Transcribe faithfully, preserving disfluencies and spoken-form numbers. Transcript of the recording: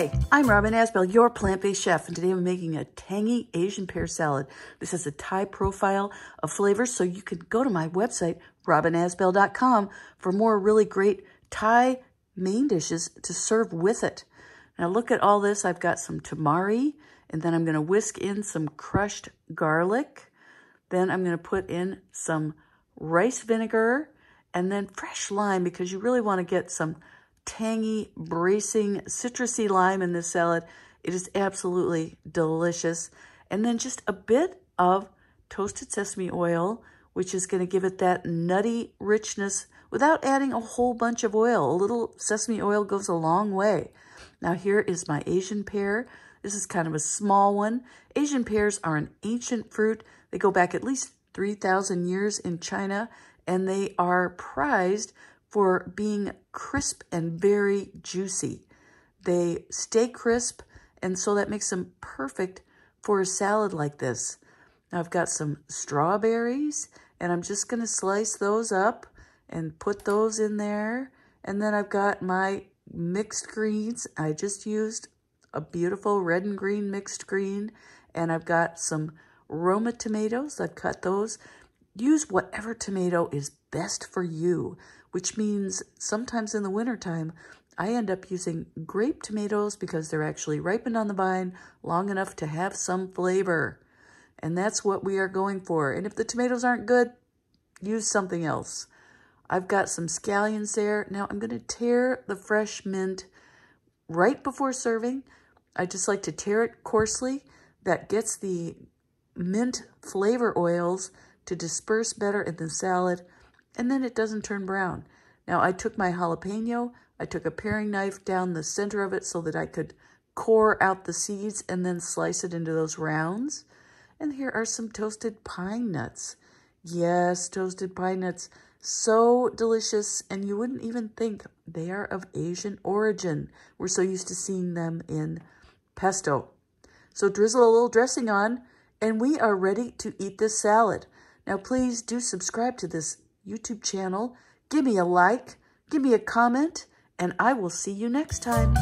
Hi, I'm Robin Asbell, your plant-based chef, and today I'm making a tangy Asian pear salad. This has a Thai profile of flavors, so you can go to my website, robin asbell dot com, for more really great Thai main dishes to serve with it. Now look at all this. I've got some tamari, and then I'm going to whisk in some crushed garlic. Then I'm going to put in some rice vinegar, and then fresh lime, because you really want to get some tangy, bracing, citrusy lime in this salad. It is absolutely delicious. And then just a bit of toasted sesame oil, which is going to give it that nutty richness without adding a whole bunch of oil. A little sesame oil goes a long way. Now here is my Asian pear. This is kind of a small one. Asian pears are an ancient fruit. They go back at least three thousand years in China, and they are prized for being crisp and very juicy. They stay crisp, and so that makes them perfect for a salad like this. Now I've got some strawberries, and I'm just gonna slice those up and put those in there. And then I've got my mixed greens. I just used a beautiful red and green mixed green, and I've got some Roma tomatoes. I've cut those. Use whatever tomato is best for you, which means sometimes in the wintertime, I end up using grape tomatoes because they're actually ripened on the vine long enough to have some flavor. And that's what we are going for. And if the tomatoes aren't good, use something else. I've got some scallions there. Now I'm going to tear the fresh mint right before serving. I just like to tear it coarsely. That gets the mint flavor oils to disperse better in the salad, and then it doesn't turn brown. Now I took my jalapeno, I took a paring knife down the center of it so that I could core out the seeds and then slice it into those rounds. And here are some toasted pine nuts. Yes, toasted pine nuts, so delicious, and you wouldn't even think they are of Asian origin. We're so used to seeing them in pesto. So drizzle a little dressing on, and we are ready to eat this salad. Now, please do subscribe to this YouTube channel. Give me a like, give me a comment, and I will see you next time.